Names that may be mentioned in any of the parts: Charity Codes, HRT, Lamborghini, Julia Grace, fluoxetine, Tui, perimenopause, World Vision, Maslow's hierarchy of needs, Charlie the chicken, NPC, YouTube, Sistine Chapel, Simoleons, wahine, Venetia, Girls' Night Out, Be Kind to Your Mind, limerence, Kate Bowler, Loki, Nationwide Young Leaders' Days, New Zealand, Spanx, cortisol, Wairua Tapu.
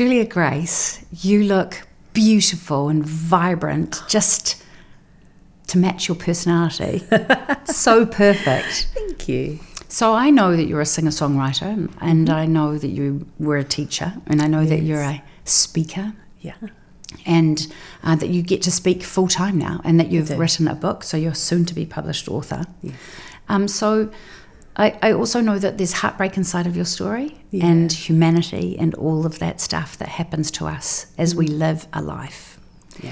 Julia Grace, you look beautiful and vibrant, just to match your personality. So perfect. Thank you. So I know that you're a singer-songwriter, and I know that you were a teacher, and I know that you're a speaker. Yeah. And that you get to speak full-time now, and that you've written a book, so you're soon to be published author. Yeah. So I also know that there's heartbreak inside of your story, and humanity and all of that stuff that happens to us as we live a life. Yeah.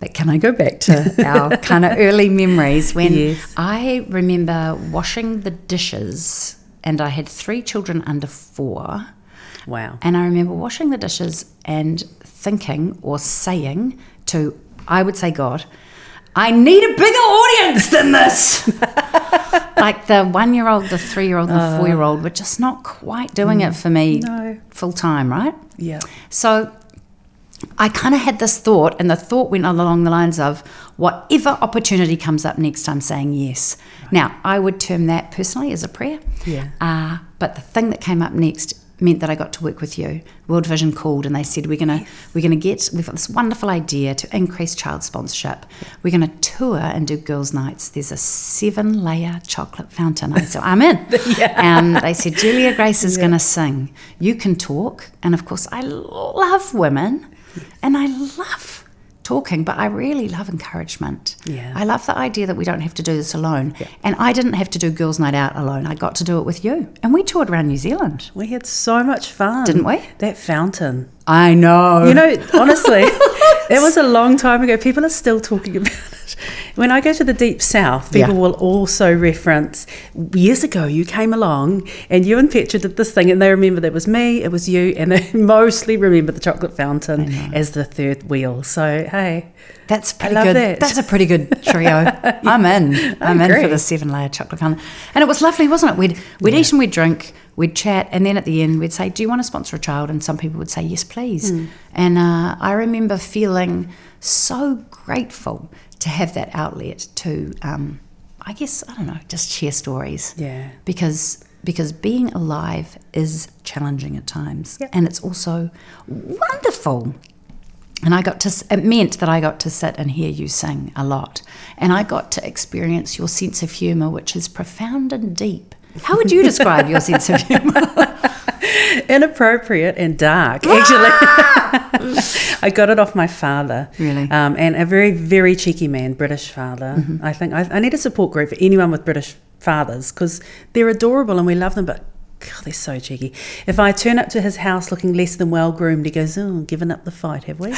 But can I go back to our kind of early memories when I remember washing the dishes, and I had 3 children under 4. Wow. And I remember washing the dishes and thinking or saying to, I would say, God, I need a bigger audience than this. Like the 1-year-old, the 3-year-old, and the 4-year-old were just not quite doing it for me full time, right? Yeah. So I kind of had this thought, and the thought went along the lines of, whatever opportunity comes up next, I'm saying yes. Right. Now, I would term that personally as a prayer. Yeah. But the thing that came up next meant that I got to work with you. World Vision called, and they said, we've got this wonderful idea to increase child sponsorship. We're going to tour and do girls' nights. There's a 7-layer chocolate fountain. I said, I'm in. They said, Julia Grace is going to sing. You can talk. And, of course, I love women. And I love talking, but I really love encouragement. Yeah. I love the idea that we don't have to do this alone. Yeah. And I didn't have to do Girls' Night Out alone. I got to do it with you. And we toured around New Zealand. We had so much fun. Didn't we? That fountain. I know. You know, honestly, that was a long time ago. People are still talking about it. When I go to the Deep South, people will also reference, years ago you came along and you and Petra did this thing, and they remember that it was me, it was you, and they mostly remember the chocolate fountain as the third wheel. So, hey, that's pretty good. That's a pretty good trio. I'm in. I'm in for the 7-layer chocolate fountain. And it was lovely, wasn't it? We'd eat and we'd drink. We'd chat, and then at the end we'd say, do you want to sponsor a child? And some people would say, yes, please. And I remember feeling so grateful to have that outlet to, I guess, I don't know, just share stories. Yeah. Because being alive is challenging at times, and it's also wonderful. And it meant that I got to sit and hear you sing a lot. And I got to experience your sense of humour, which is profound and deep. How would you describe your sense of humour? Inappropriate and dark, actually. I got it off my father. Really? And a very, very cheeky man, British father. I think I need a support group for anyone with British fathers, because they're adorable and we love them, but God, they're so cheeky. If I turn up to his house looking less than well-groomed, he goes, oh, given up the fight, have we?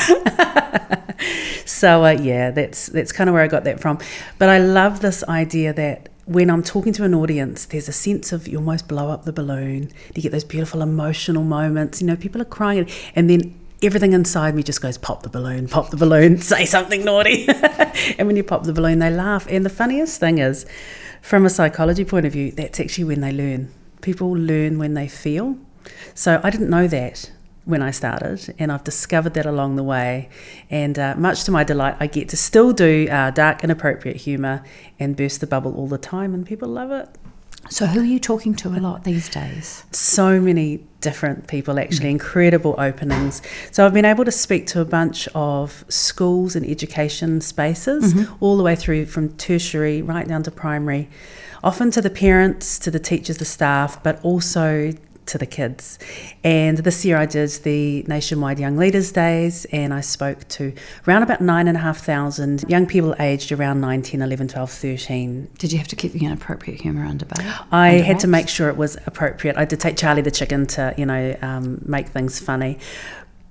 So, yeah, that's kind of where I got that from. But I love this idea that when I'm talking to an audience, there's a sense of, you almost blow up the balloon. You get those beautiful emotional moments. You know, people are crying, and then everything inside me just goes, pop the balloon, say something naughty. And when you pop the balloon, they laugh. And the funniest thing is, from a psychology point of view, that's actually when they learn. People learn when they feel. So I didn't know that when I started, and I've discovered that along the way, and much to my delight, I get to still do dark, inappropriate humour and burst the bubble all the time, and people love it. So who are you talking to a lot these days? So many different people, actually. Incredible openings. So I've been able to speak to a bunch of schools and education spaces, all the way through from tertiary right down to primary, often to the parents, to the teachers, the staff, but also to the kids. And this year I did the Nationwide Young Leaders' Days, and I spoke to around about 9,500 young people aged around 9, 10, 11, 12, 13. Did you have to keep the inappropriate humour under bow? I had to make sure it was appropriate. I did take Charlie the Chicken to, you know, make things funny.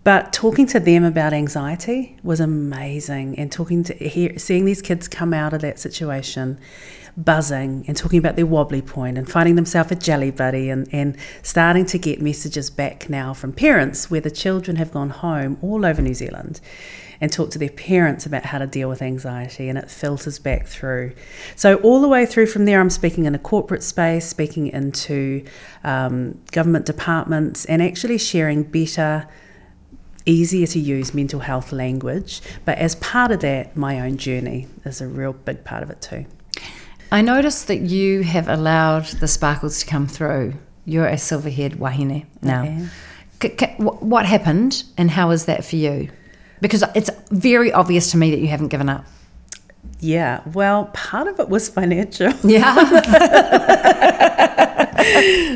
But talking to them about anxiety was amazing, and seeing these kids come out of that situation buzzing and talking about their wobbly point and finding themselves a jelly buddy, and starting to get messages back now from parents where the children have gone home all over New Zealand and talked to their parents about how to deal with anxiety, and it filters back through. So all the way through from there, I'm speaking in a corporate space, speaking into government departments, and actually sharing better, easier to use mental health language. But as part of that, my own journey is a real big part of it too. I noticed that you have allowed the sparkles to come through. You're a silver-haired wahine now. What happened and how is that for you? Because it's very obvious to me that you haven't given up. Yeah, well, part of it was financial. Yeah.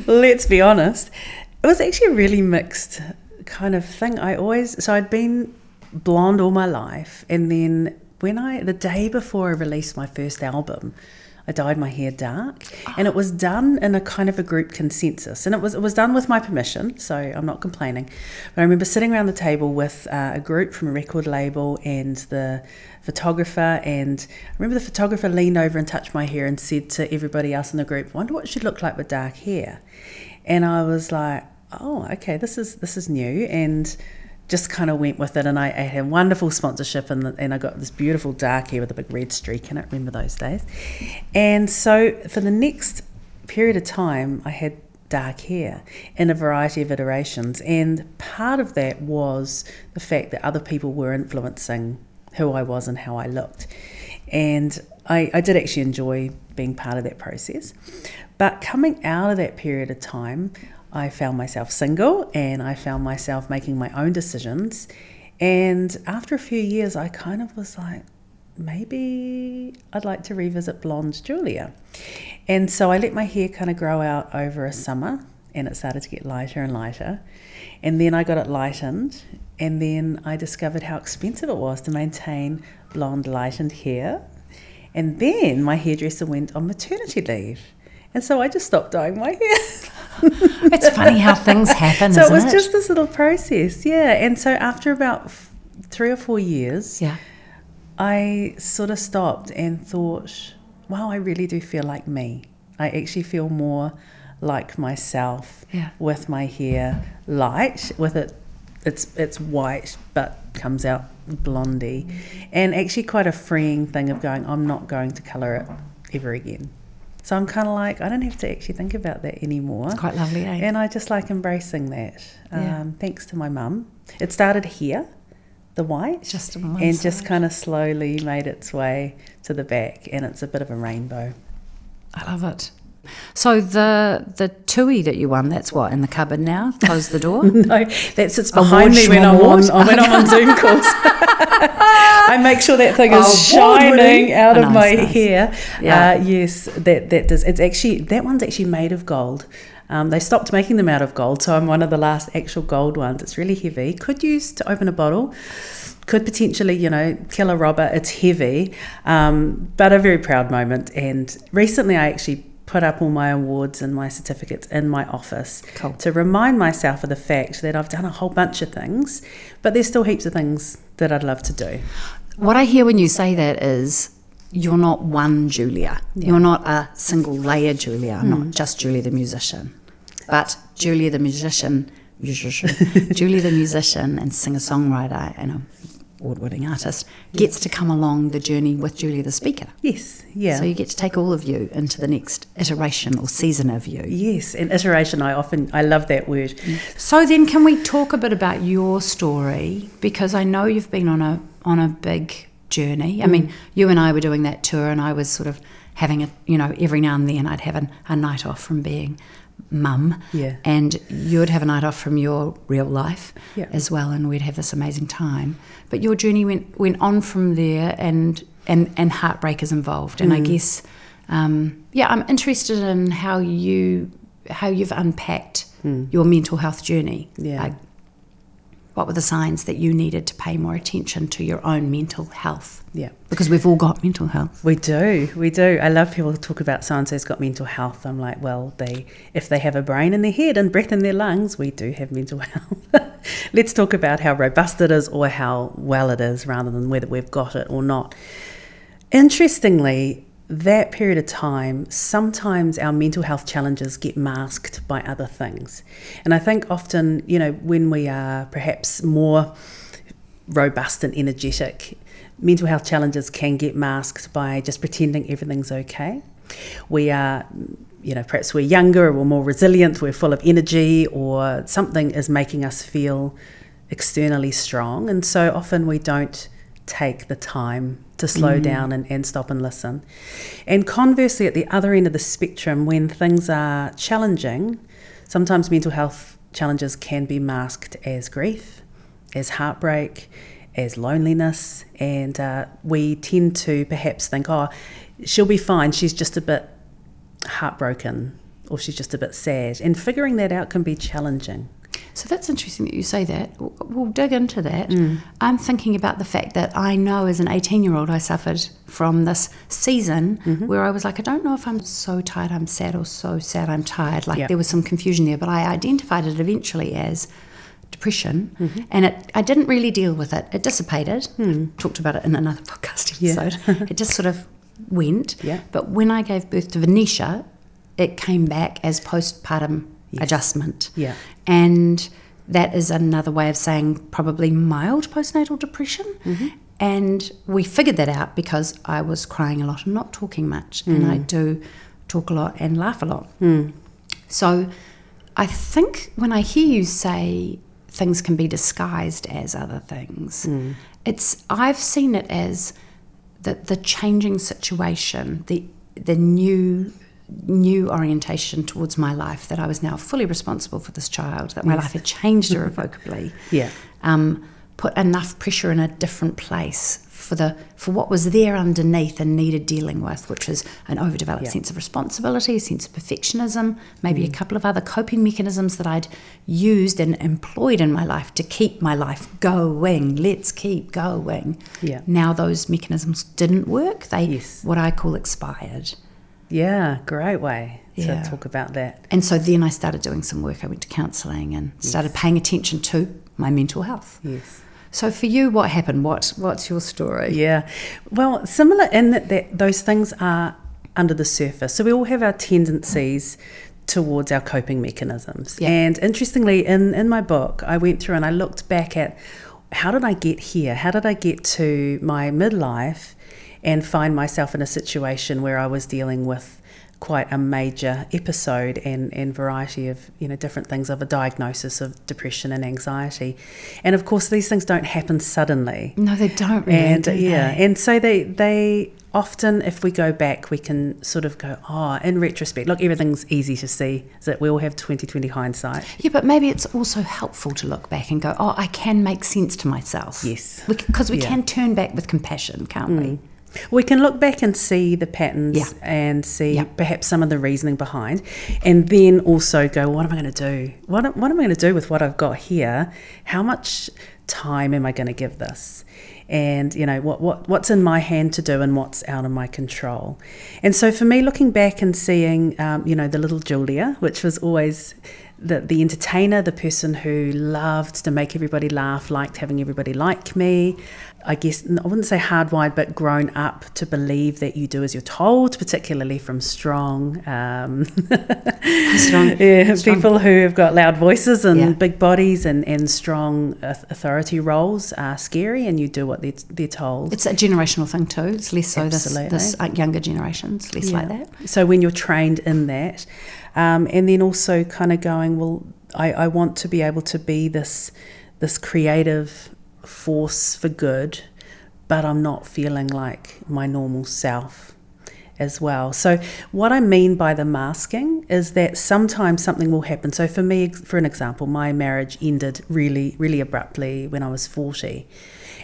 Let's be honest. It was actually a really mixed kind of thing. So I'd been blonde all my life, and then the day before I released my first album, I dyed my hair dark, and it was done in a kind of a group consensus, and it was done with my permission, so I'm not complaining. But I remember sitting around the table with a group from a record label and the photographer, and I remember the photographer leaned over and touched my hair and said to everybody else in the group, "Wonder what she'd look like with dark hair." And I was like, "Oh, okay, this is new," and just kind of went with it. And I had a wonderful sponsorship, and I got this beautiful dark hair with a big red streak in it. Remember those days? And so for the next period of time, I had dark hair in a variety of iterations. And part of that was the fact that other people were influencing who I was and how I looked. And I did actually enjoy being part of that process. But coming out of that period of time, I found myself single, and I found myself making my own decisions. And after a few years, I kind of was like, maybe I'd like to revisit blonde Julia. And so I let my hair kind of grow out over a summer, and it started to get lighter and lighter. And then I got it lightened, and then I discovered how expensive it was to maintain blonde lightened hair. And then my hairdresser went on maternity leave. And so I just stopped dyeing my hair. It's funny how things happen, so it was just this little process, yeah. And so after about 3 or 4 years, yeah, I sort of stopped and thought, wow, I really do feel like me. I actually feel more like myself, yeah, with my hair light, with it's white but comes out blondie, and actually quite a freeing thing of going, I'm not going to colour it ever again. So I'm kind of like, I don't have to actually think about that anymore. It's quite lovely, eh? And I just like embracing that. Yeah. Thanks to my mum. It started here, the white, just on one and side. Just kind of slowly made its way to the back, and it's a bit of a rainbow. I love it. So the Tui that you won, that's what, in the cupboard now? Close the door? No, that sits behind me when I'm on Zoom calls. I make sure that thing is shining out of my hair. Yeah. Yes, that does. It's actually, that one's actually made of gold. They stopped making them out of gold, so I'm one of the last actual gold ones. It's really heavy. Could use to open a bottle. Could potentially, you know, kill a robber. It's heavy, but a very proud moment. And recently I actually put up all my awards and my certificates in my office. Cool. To remind myself of the fact that I've done a whole bunch of things, but there's still heaps of things that I'd love to do. What I hear when you say that is, you're not one Julia. Yeah. You're not a single layer Julia, not just Julia the musician, but Julia the musician, Julia the musician and singer-songwriter and award-winning artist gets to come along the journey with Julia the speaker. Yes, yeah. So you get to take all of you into the next iteration or season of you. Yes, and iteration, I love that word. So then can we talk a bit about your story? Because I know you've been on a big journey. I mean, you and I were doing that tour, and I was sort of having a, you know, every now and then I'd have a night off from being mum, yeah, and you'd have a night off from your real life, yeah, as well, and we'd have this amazing time. But your journey went on from there, and heartbreak is involved. And I guess, yeah, I'm interested in how you've unpacked your mental health journey. Yeah, what were the signs that you needed to pay more attention to your own mental health? Yeah, because we've all got mental health. We do. I love people who talk about science has got mental health. I'm like, well, if they have a brain in their head and breath in their lungs, we do have mental health. Let's talk about how robust it is or how well it is, rather than whether we've got it or not. Interestingly, that period of time, sometimes our mental health challenges get masked by other things. And I think often, you know, when we are perhaps more robust and energetic, mental health challenges can get masked by just pretending everything's okay. We are, you know, perhaps we're younger or we're more resilient, we're full of energy, or something is making us feel externally strong. And so often we don't take the time to slow down and stop and listen. And conversely, at the other end of the spectrum, when things are challenging, sometimes mental health Challenges can be masked as grief, as heartbreak, as loneliness, and we tend to perhaps think, oh, she'll be fine, she's just a bit heartbroken, or she's just a bit sad. And figuring that out can be challenging. So that's interesting that you say that. We'll dig into that. Mm. I'm thinking about the fact that I know as an 18-year-old I suffered from this season where I was like, I don't know if I'm so tired I'm sad or so sad I'm tired. Like there was some confusion there, but I identified it eventually as depression, and I didn't really deal with it. It dissipated. Mm. Talked about it in another podcast episode. Yeah. It just sort of went. Yeah. But when I gave birth to Venetia, it came back as postpartum adjustment. Yeah. And that is another way of saying probably mild postnatal depression. And we figured that out because I was crying a lot and not talking much. And I do talk a lot and laugh a lot. So I think when I hear you say things can be disguised as other things, it's I've seen it as the changing situation, the new orientation towards my life, that I was now fully responsible for this child, that my life had changed irrevocably, put enough pressure in a different place for what was there underneath and needed dealing with, which is an overdeveloped sense of responsibility, a sense of perfectionism, maybe a couple of other coping mechanisms that I'd used and employed in my life to keep my life going. Let's keep going. Yeah. Now those mechanisms didn't work. They, what I call, expired. Yeah, great way to talk about that. And so then I started doing some work. I went to counselling and started paying attention to my mental health. Yes. So for you, what happened? What's your story? Yeah, well, similar in that those things are under the surface. So we all have our tendencies towards our coping mechanisms. Yeah. And interestingly, in my book, I went through and I looked back at, how did I get here? How did I get to my midlife and find myself in a situation where I was dealing with quite a major episode and variety of, you know, different things of a diagnosis of depression and anxiety. And of course these things don't happen suddenly. No, they don't really. And and so they often, if we go back, we can sort of go, oh, in retrospect, look, everything's easy to see, is that we all have 20/20 hindsight. Yeah, but maybe it's also helpful to look back and go, oh, I can make sense to myself. Yes. Because we can turn back with compassion, can't we? We can look back and see the patterns and see perhaps some of the reasoning behind, and then also go, what am I going to do? What am I going to do with what I've got here? How much time am I going to give this? And, you know, what's in my hand to do and what's out of my control? And so for me, looking back and seeing, you know, the little Julia, which was always the entertainer, the person who loved to make everybody laugh, liked having everybody like me. I guess, I wouldn't say hardwired, but grown up to believe that you do as you're told, particularly from strong people who have got loud voices and big bodies and strong authority roles are scary, and you do what they're told. It's a generational thing too. It's less so this younger generations, less like that. So when you're trained in that, and then also kind of going, well, I want to be able to be this creative force for good, but I'm not feeling like my normal self as well. So what I mean by the masking is that sometimes something will happen. So for me, for an example, my marriage ended really, really abruptly when I was 40.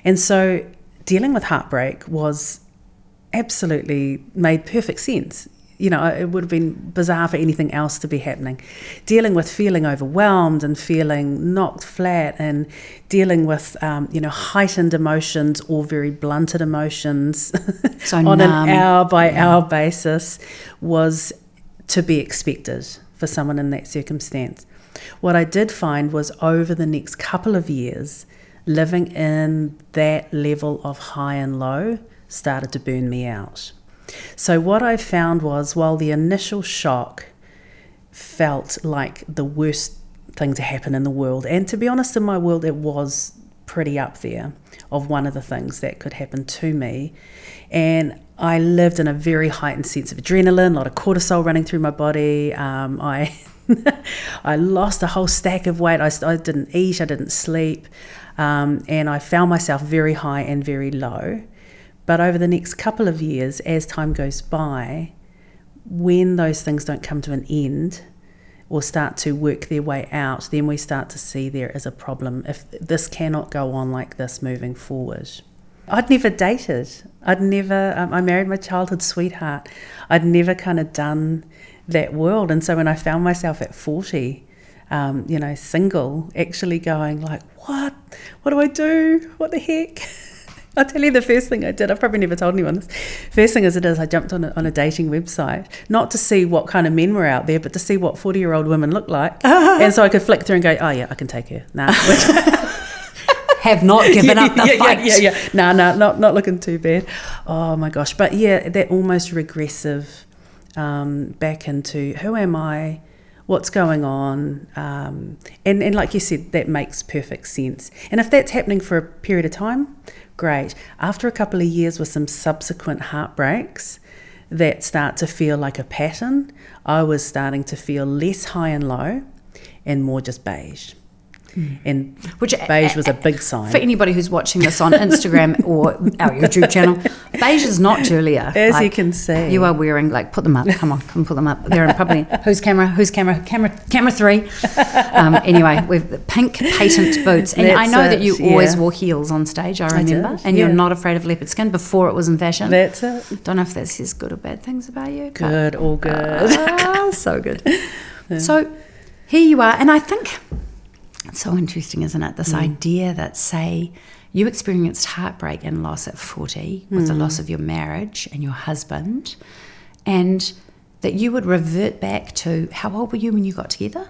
And so dealing with heartbreak was absolutely made perfect sense. You know, it would have been bizarre for anything else to be happening. Dealing with feeling overwhelmed and feeling knocked flat and dealing with, you know, heightened emotions or very blunted emotions so on an hour-by-hour basis was to be expected for someone in that circumstance. What I did find was over the next couple of years, living in that level of high and low started to burn me out. So what I found was, while the initial shock felt like the worst thing to happen in the world, and to be honest, in my world it was pretty up there of one of the things that could happen to me, and I lived in a very heightened sense of adrenaline, a lot of cortisol running through my body. I lost a whole stack of weight. I didn't eat, I didn't sleep, and I found myself very high and very low. But over the next couple of years, as time goes by, when those things don't come to an end, or start to work their way out, then we start to see there is a problem if this cannot go on like this moving forward. I'd never dated. I'd never, I married my childhood sweetheart. I'd never kind of done that world. And so when I found myself at 40, you know, single, actually going like, what do I do? What the heck? I'll tell you the first thing I did. I've probably never told anyone this. First thing I jumped on a dating website, not to see what kind of men were out there, but to see what 40-year-old women look like. And so I could flick through and go, oh yeah, I can take her. Nah. Have not given up the fight. Yeah. Nah, not looking too bad. Oh my gosh. But yeah, that almost regressive back into who am I? What's going on, and like you said, that makes perfect sense. And if that's happening for a period of time, great. After a couple of years with some subsequent heartbreaks that start to feel like a pattern, I was starting to feel less high and low and more just beige. Mm. And which beige was a big sign. For anybody who's watching this on Instagram or our YouTube channel, beige is not Julia. As like, you can see. You are wearing, like, put them up. Come on, come put them up. They're in probably, whose camera? Camera three. Anyway, with pink patent boots. And that's I know it, that you always wore heels on stage, I remember. And you're not afraid of leopard skin before it was in fashion. That's it. Don't know if that says good or bad things about you. Good, all good. So good. Yeah. So here you are. And I think... it's so interesting, isn't it? This idea that, say, you experienced heartbreak and loss at 40 with the loss of your marriage and your husband, and that you would revert back to, how old were you when you got together?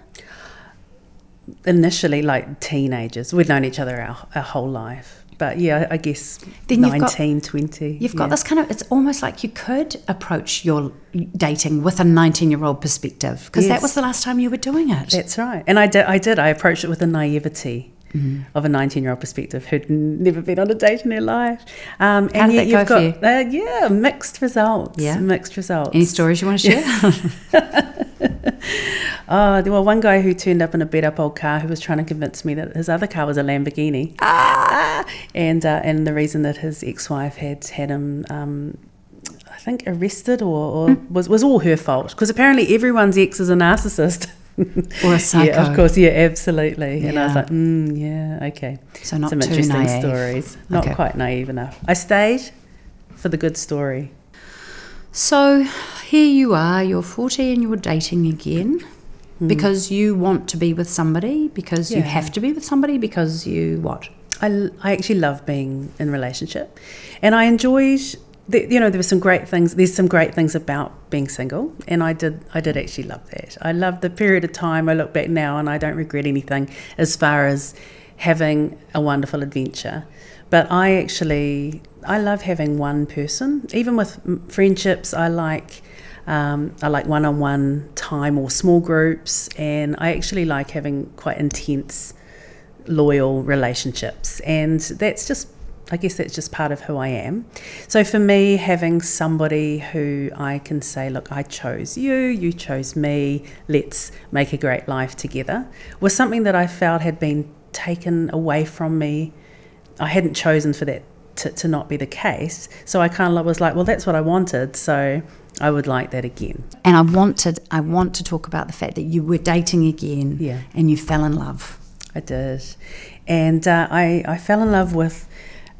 Initially, like teenagers. We'd known each other our whole life. But yeah, I guess then 19, you've got, 20. You've got this kind of, it's almost like you could approach your dating with a 19-year-old perspective, because that was the last time you were doing it. That's right. And I approached it with a naivety of a 19-year-old perspective who'd never been on a date in her life. And how did that you've go got, for you? Mixed results. Yeah. Mixed results. Any stories you want to share? Oh, there was one guy who turned up in a beat-up old car who was trying to convince me that his other car was a Lamborghini. And the reason that his ex-wife had him, I think, arrested or was all her fault, because apparently everyone's ex is a narcissist. Or a psycho. Yeah, of course, yeah, absolutely. Yeah. And I was like, yeah, okay. So not some too interesting naive. Stories. Not quite naive enough. I stayed for the good story. So here you are, you're 40 and you're dating again because you want to be with somebody, because you have to be with somebody, because you what? I actually love being in a relationship, and I enjoyed, you know, there were some great things, there's some great things about being single, and I did actually love that. I loved the period of time. I look back now and I don't regret anything as far as having a wonderful adventure. But I love having one person. Even with friendships, I like one-on-one time or small groups, and I actually like having quite intense, loyal relationships. And that's just, I guess that's just part of who I am. So for me, having somebody who I can say, look, I chose you, you chose me, let's make a great life together, was something that I felt had been taken away from me. I hadn't chosen for that to not be the case, so I kind of was like, well, that's what I wanted, so I would like that again. And I want to talk about the fact that you were dating again, and you fell in love. I did, and I fell in love with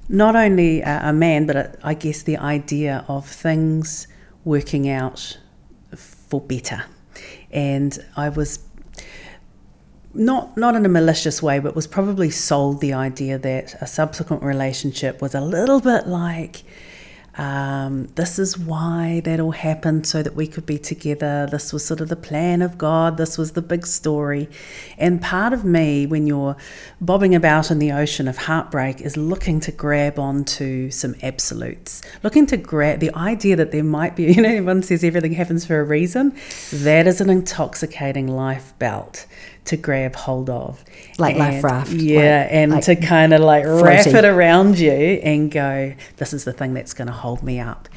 not only a man, but I guess the idea of things working out for better, and I was. Not in a malicious way, but was probably sold the idea that a subsequent relationship was a little bit like, this is why that all happened, so that we could be together. This was sort of the plan of God. This was the big story. And part of me, when you're bobbing about in the ocean of heartbreak, is looking to grab onto some absolutes, looking to grab the idea that there might be, you know, everyone says everything happens for a reason. That is an intoxicating life belt to grab hold of. Like life raft. Yeah, and to kind of like wrap it around you and go, this is the thing that's going to hold me up.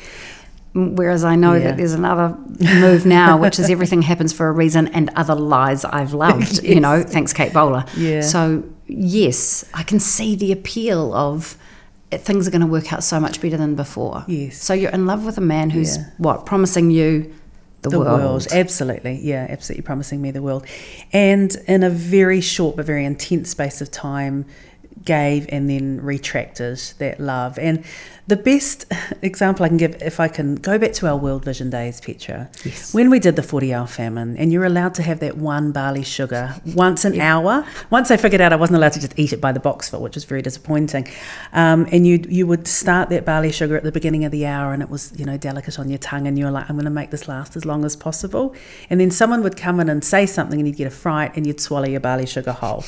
Whereas I know that there's another move now, which is everything happens for a reason and other lies I've loved, you know, thanks Kate Bowler. Yeah. So yes, I can see the appeal of things are going to work out so much better than before. Yes. So you're in love with a man who's, promising you the world. Absolutely. Yeah, absolutely promising me the world. And in a very short but very intense space of time, gave and then retracted that love. And the best example I can give, if I can go back to our World Vision Days, Petra, yes. When we did the 40-hour famine, and you're allowed to have that one barley sugar once an yeah. hour. Once I figured out I wasn't allowed to just eat it by the box for, which was very disappointing. And you would start that barley sugar at the beginning of the hour, and it was, you know, delicate on your tongue, and you were like, I'm going to make this last as long as possible. And then someone would come in and say something, and you'd get a fright, and you'd swallow your barley sugar whole.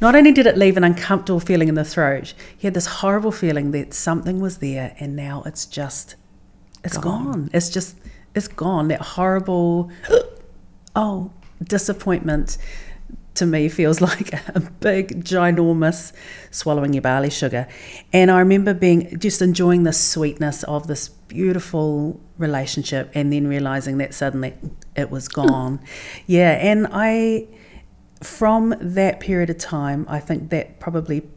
Not only did it leave an uncomfortable feeling in the throat, you had this horrible feeling that something was there, and now it's just it's gone. It's gone. That horrible disappointment to me feels like a big ginormous swallowing your barley sugar. And I remember just enjoying the sweetness of this beautiful relationship, and then realizing that suddenly it was gone. Yeah. And from that period of time, I think that probably,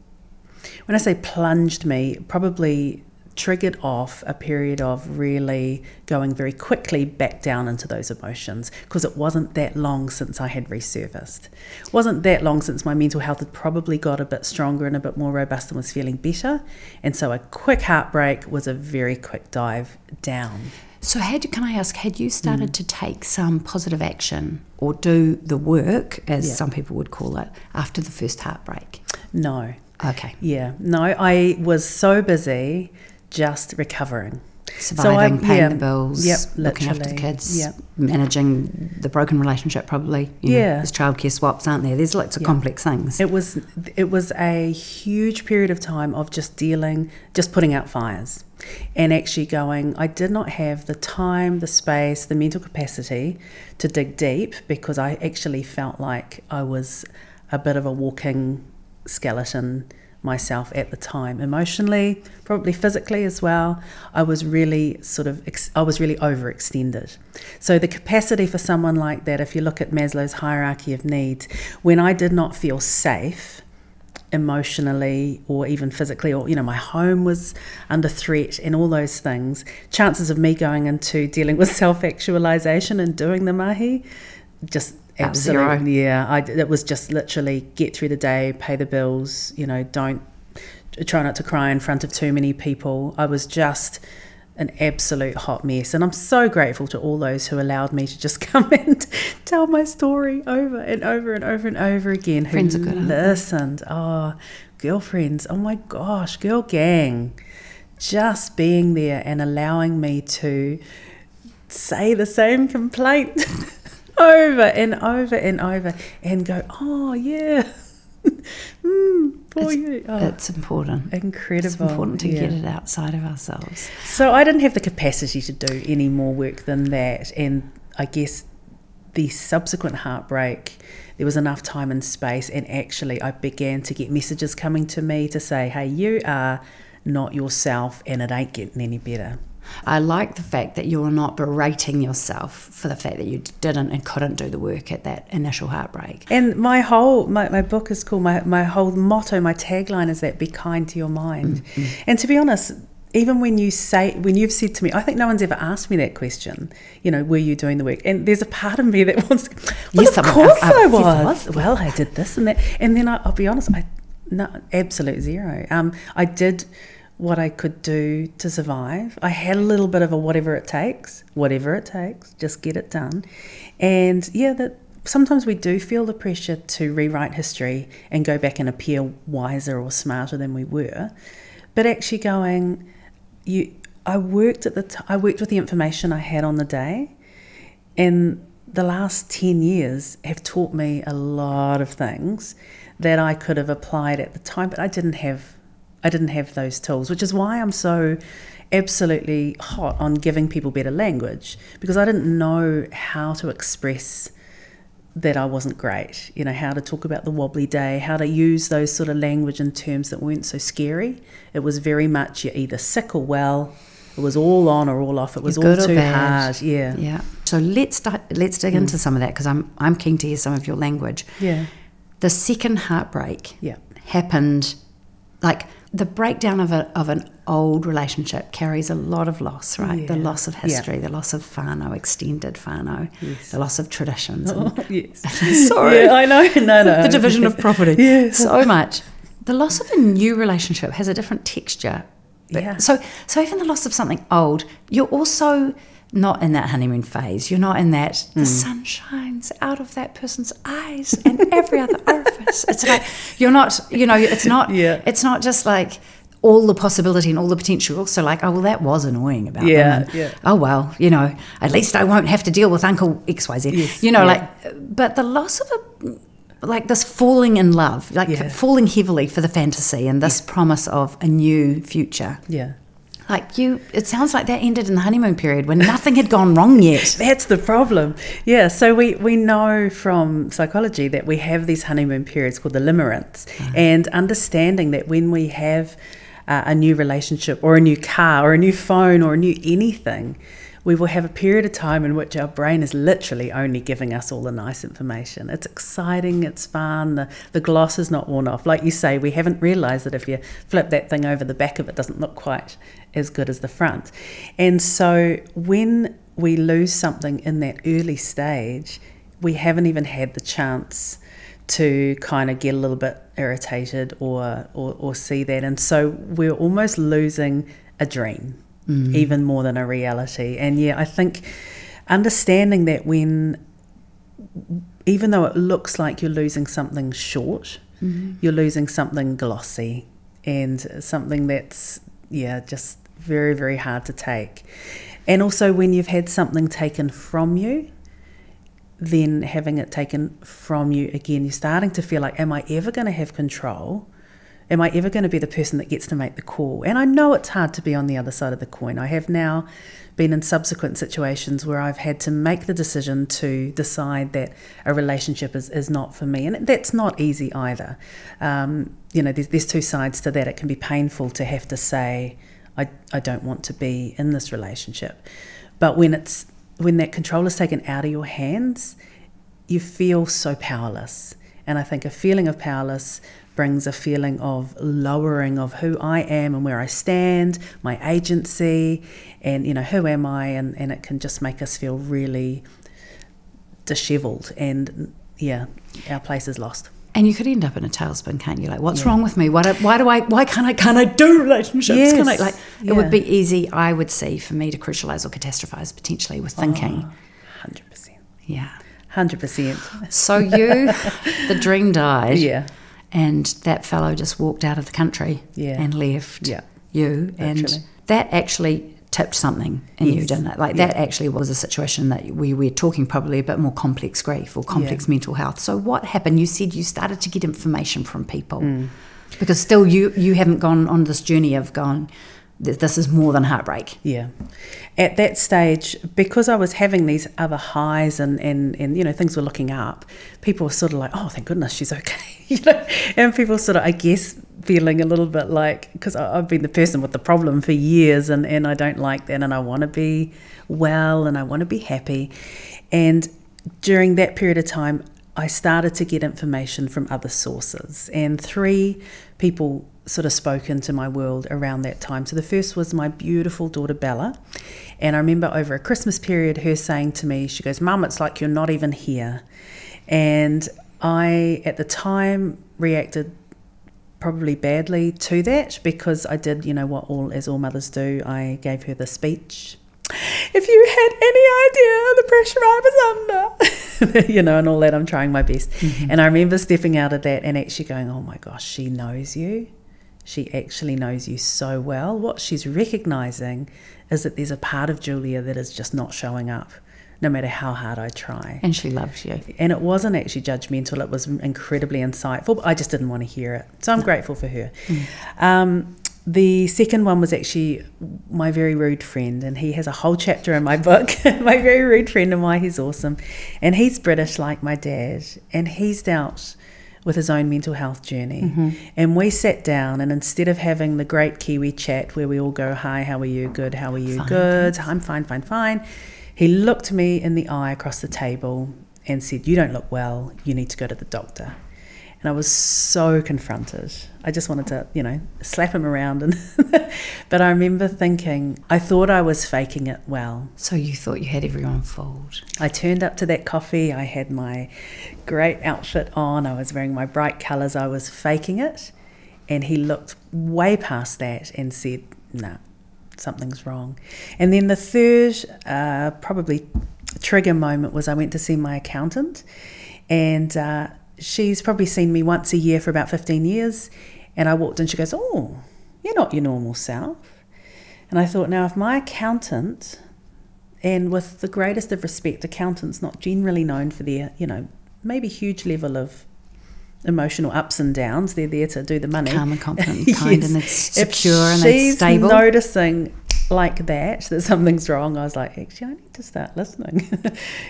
when I say plunged me, probably triggered off a period of really going very quickly back down into those emotions, because it wasn't that long since I had resurfaced. It wasn't that long since my mental health had probably got a bit stronger and a bit more robust and was feeling better. And so a quick heartbreak was a very quick dive down. So can I ask, had you started to take some positive action or do the work, as some people would call it, after the first heartbreak? No. Okay. Yeah. No, I was so busy just recovering. Surviving, paying the bills, looking after the kids, managing the broken relationship probably. You know, there's childcare swaps, aren't there? There's lots of complex things. It was a huge period of time of just dealing, just putting out fires and actually going, I did not have the time, the space, the mental capacity to dig deep, because I actually felt like I was a bit of a walking skeleton myself at the time, emotionally, probably physically as well. I was really overextended. So the capacity for someone like that, if you look at Maslow's hierarchy of needs, when I did not feel safe emotionally or even physically, or, you know, my home was under threat and all those things, chances of me going into dealing with self-actualization and doing the mahi just absolutely, yeah. It was just literally get through the day, pay the bills, you know, try not to cry in front of too many people. I was just an absolute hot mess. And I'm so grateful to all those who allowed me to just come and tell my story over and over and over and over again. Friends who are good, listened. Oh, girlfriends. Oh my gosh, girl gang. Just being there and allowing me to say the same complaint over and over and over, and go, oh yeah, it's important. Incredible. It's important to get it outside of ourselves. So I didn't have the capacity to do any more work than that, and I guess the subsequent heartbreak, there was enough time and space, and actually I began to get messages coming to me to say, hey, you are not yourself, and it ain't getting any better. I like the fact that you're not berating yourself for the fact that you didn't and couldn't do the work at that initial heartbreak. And my book is called, my whole motto, my tagline is that, be kind to your mind. Mm-hmm. And to be honest, even when you've said to me, I think no one's ever asked me that question, you know, were you doing the work? And there's a part of me that wants to, well, of course I was. Well, I did this and that. And then I'll be honest, absolute zero. I did what I could do to survive. I had a little bit of a whatever it takes, just get it done. And yeah, that sometimes we do feel the pressure to rewrite history and go back and appear wiser or smarter than we were. But actually going, I worked with the information I had on the day, and the last 10 years have taught me a lot of things that I could have applied at the time, but I didn't have those tools, which is why I'm so absolutely hot on giving people better language, because I didn't know how to express that I wasn't great, you know, how to talk about the wobbly day, how to use those sort of language and terms that weren't so scary. It was very much you're either sick or well. It was all on or all off. It was all too hard. Yeah. Yeah. So let's dig into some of that, because I'm keen to hear some of your language. Yeah. The second heartbreak happened Like the breakdown of an old relationship carries a lot of loss, right? Yeah. The loss of history, the loss of whānau, extended whānau, the loss of traditions. Oh, and, sorry. Yeah, I know. No. The division of property. So much. The loss of a new relationship has a different texture. So even the loss of something old, you're also not in that honeymoon phase. You're not in that the sun shines out of that person's eyes and every other orifice. It's like you're not, you know, it's not it's not just like all the possibility and all the potential. Also like, oh, well, that was annoying about them. And, oh, well, you know, at least I won't have to deal with Uncle XYZ. You know, like, but the loss of a, like this falling in love, like falling heavily for the fantasy and this promise of a new future. Like it sounds like that ended in the honeymoon period when nothing had gone wrong yet. That's the problem. Yeah, so we know from psychology that we have these honeymoon periods called the limerence, and understanding that when we have a new relationship or a new car or a new phone or a new anything, we will have a period of time in which our brain is literally only giving us all the nice information. It's exciting, it's fun, the gloss is not worn off. Like you say, we haven't realised that if you flip that thing over, the back of it doesn't look quite as good as the front. And so when we lose something in that early stage, we haven't even had the chance to kind of get a little bit irritated or see that. And so we're almost losing a dream. Even more than a reality. And I think understanding that when, even though it looks like you're losing something short, you're losing something glossy and something that's, just very, very hard to take. And also when you've had something taken from you, then having it taken from you again, you're starting to feel like, am I ever going to have control? Am I ever going to be the person that gets to make the call? And I know it's hard to be on the other side of the coin. I have now been in subsequent situations where I've had to make the decision to decide that a relationship is not for me. And that's not easy either. You know, there's two sides to that. It can be painful to have to say, I don't want to be in this relationship. But when that control is taken out of your hands, you feel so powerless. And I think a feeling of powerless brings a feeling of lowering of who I am and where I stand, my agency, and, you know, who am I? And it can just make us feel really disheveled and, our place is lost. And you could end up in a tailspin, can't you? Like, what's wrong with me? Why can't I do relationships? Can I, like, it would be easy, I would say, for me to crucialize or catastrophize potentially with thinking. 100%. 100%. So you, the dream died. And that fellow just walked out of the country and left you. Literally. And that actually tipped something in you, didn't it? Like that actually was a situation that we were talking probably a bit more complex grief or complex mental health. So what happened? You said you started to get information from people because still you haven't gone on this journey of going, this is more than heartbreak. At that stage, because I was having these other highs and you know, things were looking up, people were sort of like, oh, thank goodness she's okay. You know? And people sort of, I guess, feeling a little bit like, because I've been the person with the problem for years and I don't like that and I want to be well and I want to be happy. And during that period of time, I started to get information from other sources. And three people sort of spoke into my world around that time. So the first was my beautiful daughter Bella, and I remember over a Christmas period her saying to me, she goes, Mum, it's like you're not even here. And I at the time reacted probably badly to that because I did, you know, what all mothers do. I gave her the speech, if you had any idea the pressure I was under, you know, and all that. I'm trying my best. And I remember stepping out of that and actually going, oh my gosh, she knows you. She actually knows you so well. What she's recognizing is that there's a part of Julia that is just not showing up, no matter how hard I try. And she loves you. And it wasn't actually judgmental. It was incredibly insightful, but I just didn't want to hear it. So I'm grateful for her. The second one was actually my very rude friend, and he has a whole chapter in my book, My Very Rude Friend and Why He's Awesome. And he's British like my dad, and he's dealt with his own mental health journey. And we sat down, and instead of having the great Kiwi chat where we all go, hi, how are you, good, how are you, fine, good, thanks. I'm fine, he looked me in the eye across the table and said, you don't look well, you need to go to the doctor. And I was so confronted. I just wanted to, you know, slap him around. And but I remember thinking, I thought I was faking it well. So you thought you had everyone fooled. I turned up to that coffee. I had my great outfit on. I was wearing my bright colours. I was faking it. And he looked way past that and said, no, something's wrong. And then the third probably trigger moment was I went to see my accountant. And she's probably seen me once a year for about 15 years. And I walked in, she goes, oh, you're not your normal self. And I thought, now if my accountant, and with the greatest of respect, accountants not generally known for their, you know, maybe huge level of emotional ups and downs, they're there to do the money. Calm and confident and kind, yes. And it's secure and it's stable. She's noticing like that something's wrong. I was like, actually, I need to start listening,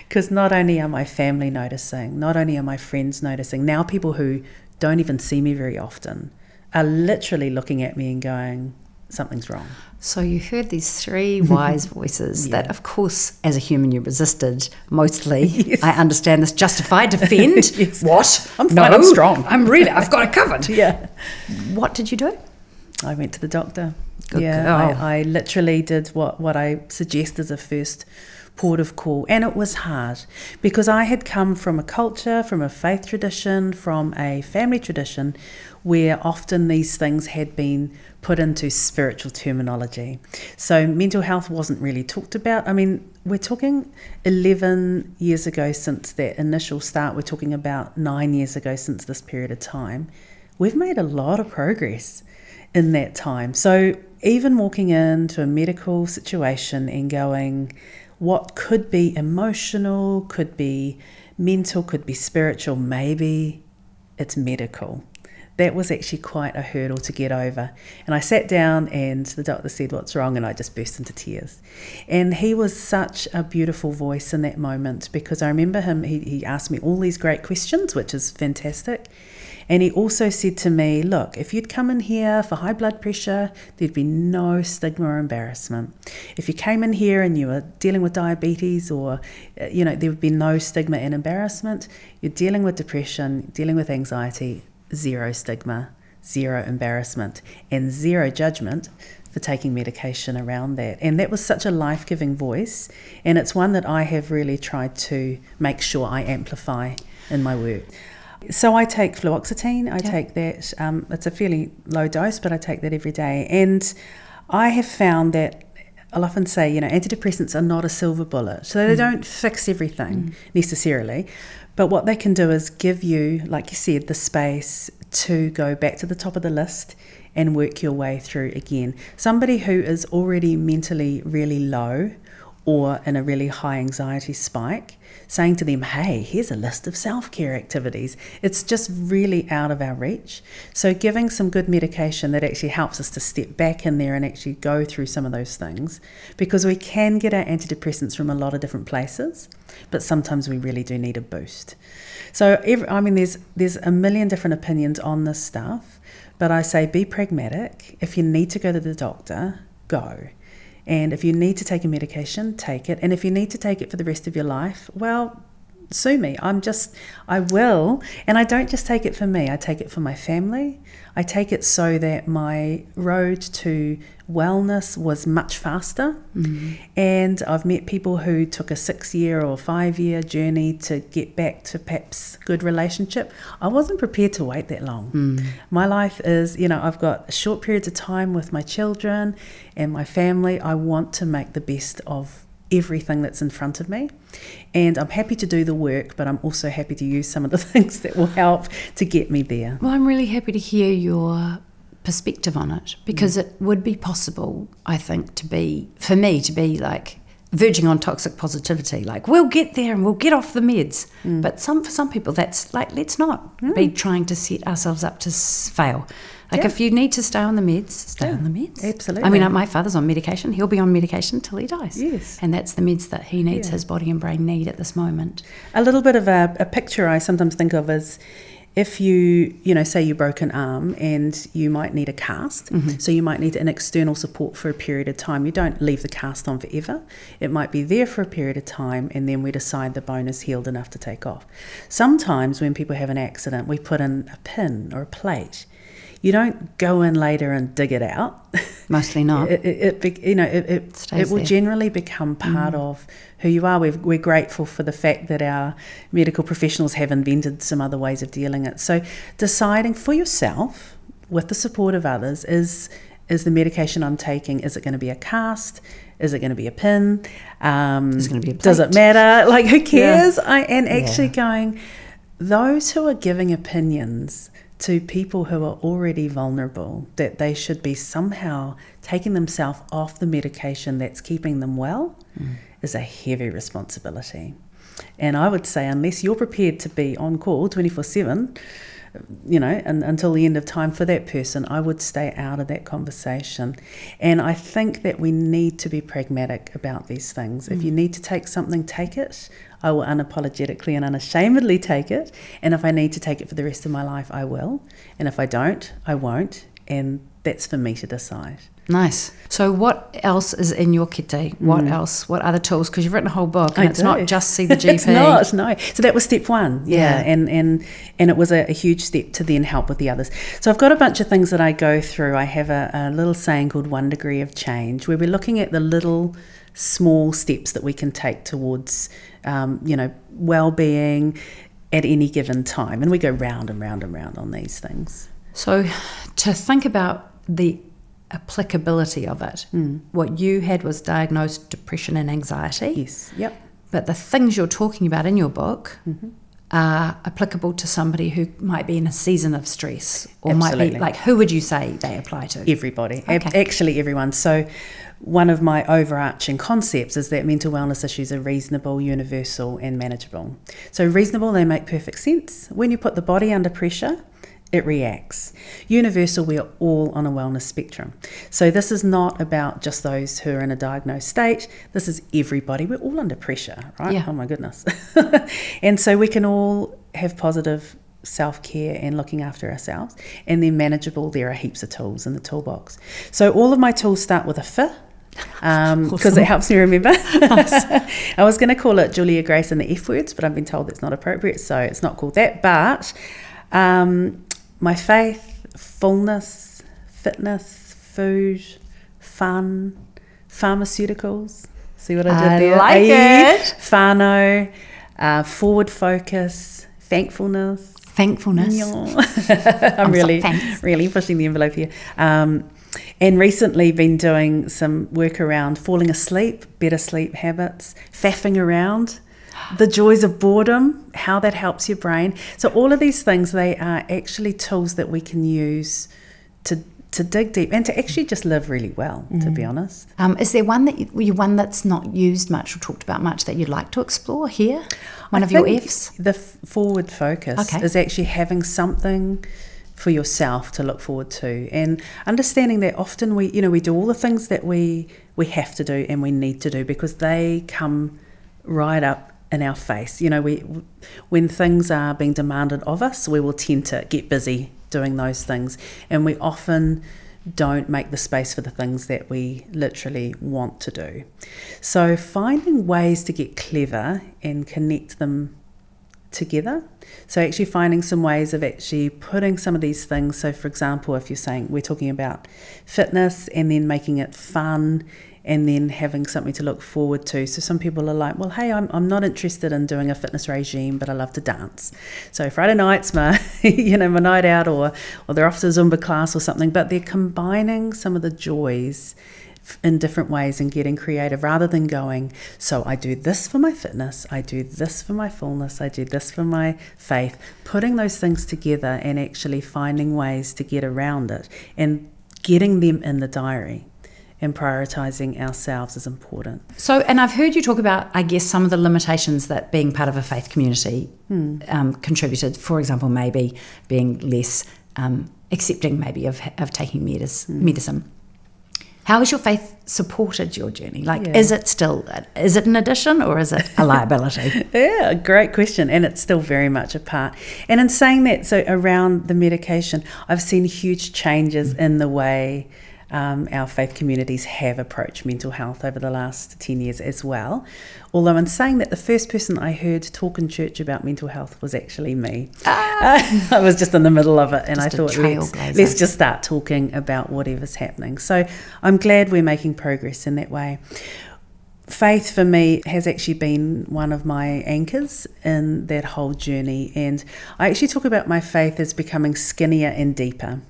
because not only are my family noticing, not only are my friends noticing, now people who don't even see me very often are literally looking at me and going, something's wrong. So you heard these three wise voices. Yeah. That, of course, as a human you resisted mostly. Yes. I understand this. Justify, defend. Yes. What? I'm fine, no, I'm strong. I'm really, I've got it covered. Yeah. What did you do? I went to the doctor. Good. Yeah, I literally did what I suggest as a first port of call. And it was hard because I had come from a culture, from a faith tradition, from a family tradition where often these things had been put into spiritual terminology. So mental health wasn't really talked about. I mean, we're talking 11 years ago since that initial start. We're talking about 9 years ago since this period of time. We've made a lot of progress in that time. So even walking into a medical situation and going, what could be emotional, could be mental, could be spiritual, maybe it's medical. That was actually quite a hurdle to get over. And I sat down and the doctor said, what's wrong? And I just burst into tears. And he was such a beautiful voice in that moment, because I remember him, he asked me all these great questions, which is fantastic. And he also said to me, look, if you'd come in here for high blood pressure, there'd be no stigma or embarrassment. If you came in here and you were dealing with diabetes or, you know, there would be no stigma and embarrassment. You're dealing with depression, dealing with anxiety, zero stigma, zero embarrassment, and zero judgment for taking medication around that. And that was such a life-giving voice. And it's one that I have really tried to make sure I amplify in my work. So I take fluoxetine, I take that, it's a fairly low dose, but I take that every day. And I have found that, I'll often say, you know, antidepressants are not a silver bullet. So they don't fix everything necessarily, but what they can do is give you, like you said, the space to go back to the top of the list and work your way through again. Somebody who is already mentally really low or in a really high anxiety spike, saying to them, hey, here's a list of self-care activities. It's just really out of our reach. So giving some good medication that actually helps us to step back in there and actually go through some of those things, because we can get our antidepressants from a lot of different places, but sometimes we really do need a boost. So, I mean, there's a million different opinions on this stuff, but I say be pragmatic. If you need to go to the doctor, go. And if you need to take a medication, take it. And if you need to take it for the rest of your life, well, sue me. I will. And I don't just take it for me. I take it for my family. I take it so that my road to wellness was much faster. Mm-hmm. And I've met people who took a 6-year or 5-year journey to get back to perhaps good relationship. I wasn't prepared to wait that long. Mm. My life is, you know, I've got short periods of time with my children and my family. I want to make the best of everything that's in front of me, and I'm happy to do the work, but I'm also happy to use some of the things that will help to get me there. Well, I'm really happy to hear your perspective on it, because it would be possible, I think, to be, for me, to be like verging on toxic positivity, like we'll get there and we'll get off the meds. But for some people, that's like, let's not be trying to set ourselves up to fail. Like if you need to stay on the meds, stay on the meds. Absolutely. I mean, my father's on medication. He'll be on medication till he dies. Yes. And that's the meds that he needs, his body and brain need at this moment. A little bit of a picture I sometimes think of is if you, say you broke an arm and you might need a cast, mm-hmm. so you might need an external support for a period of time. You don't leave the cast on forever. It might be there for a period of time, and then we decide the bone is healed enough to take off. Sometimes when people have an accident, we put in a pin or a plate. You don't go in later and dig it out. Mostly not. It will generally become part of who you are. We're grateful for the fact that our medical professionals have invented some other ways of dealing it. So deciding for yourself, with the support of others, is the medication I'm taking, is it going to be a cast? Is it going to be a pin? Is it going to be a plate? Does it matter? Like, who cares? Yeah. Going, those who are giving opinions to people who are already vulnerable, that they should be somehow taking themselves off the medication that's keeping them well, is a heavy responsibility. And I would say, unless you're prepared to be on call 24/7, until the end of time for that person, I would stay out of that conversation. And I think that we need to be pragmatic about these things. If you need to take something, take it. I will unapologetically and unashamedly take it. And if I need to take it for the rest of my life, I will. And if I don't, I won't. And that's for me to decide. Nice. So what else is in your kite? What else? What other tools? Because you've written a whole book, and not just see the GP. It's not, no. So that was step one. Yeah. And it was a huge step to then help with the others. So I've got a bunch of things that I go through. I have a little saying called 1 degree of change, where we're looking at the little small steps that we can take towards, well-being at any given time. And we go round and round and round on these things. So to think about the applicability of it. What you had was diagnosed depression and anxiety. Yes. Yep. But the things you're talking about in your book are applicable to somebody who might be in a season of stress, or might be like, who would you say they apply to? Everybody. Okay. Actually everyone. So one of my overarching concepts is that mental wellness issues are reasonable, universal and manageable. So reasonable, they make perfect sense. When you put the body under pressure, it reacts. Universal, we are all on a wellness spectrum. So this is not about just those who are in a diagnosed state. This is everybody. We're all under pressure, right? Yeah. Oh my goodness. And so we can all have positive self-care and looking after ourselves. And then manageable, there are heaps of tools in the toolbox. So all of my tools start with a F, because it helps me remember. Nice. I was going to call it Julia Grace and the F words, but I've been told that's not appropriate, so it's not called that. But my faith, fullness, fitness, food, fun, pharmaceuticals. See what I did there? I like it. Whānau, forward focus, thankfulness. Thankfulness. I'm really pushing the envelope here. And recently been doing some work around falling asleep, better sleep habits, faffing around, the joys of boredom, how that helps your brain. So all of these things, they are actually tools that we can use to dig deep and to actually just live really well, to be honest. Is there one that one that's not used much or talked about much that you'd like to explore here? One of your Fs? The forward focus is actually having something for yourself to look forward to, and understanding that often we, we do all the things that we have to do and we need to do because they come right up in our face. When things are being demanded of us, we will tend to get busy doing those things, and we often don't make the space for the things that we literally want to do. So finding ways to get clever and connect them together. So actually finding some ways of actually putting some of these things. So for example, if you're saying we're talking about fitness, and then making it fun, and then having something to look forward to. So some people are like, well, hey, I'm not interested in doing a fitness regime, but I love to dance. So Friday night's my, my night out, or they're off to Zumba class or something, but they're combining some of the joys in different ways and getting creative, rather than going, so I do this for my fitness, I do this for my fullness, I do this for my faith, putting those things together and actually finding ways to get around it and getting them in the diary. And prioritising ourselves is important. So, and I've heard you talk about, I guess, some of the limitations that being part of a faith community contributed. For example, maybe being less accepting, maybe of taking medicine. How has your faith supported your journey? Like, yeah. Is it an addition or is it a liability? Yeah, great question. And it's still very much a part. And in saying that, so around the medication, I've seen huge changes in the way our faith communities have approached mental health over the last 10 years as well. Although in saying that, the first person I heard talk in church about mental health was actually me. I was just in the middle of it, and I thought, let's just start talking about whatever's happening. So I'm glad we're making progress in that way. Faith for me has actually been one of my anchors in that whole journey, and I actually talk about my faith as becoming skinnier and deeper.